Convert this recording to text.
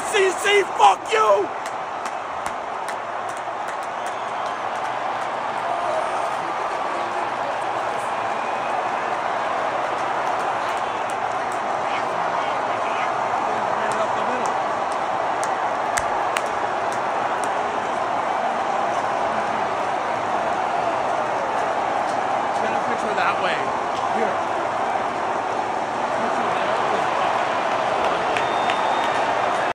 SEC, fuck you! That way. Here.